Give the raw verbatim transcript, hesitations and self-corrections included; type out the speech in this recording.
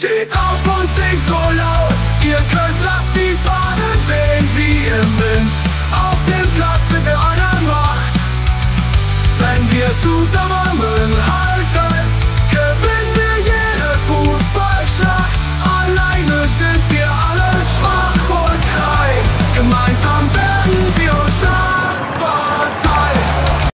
Steht auf und singt so laut, ihr könnt, lasst die Fahrt.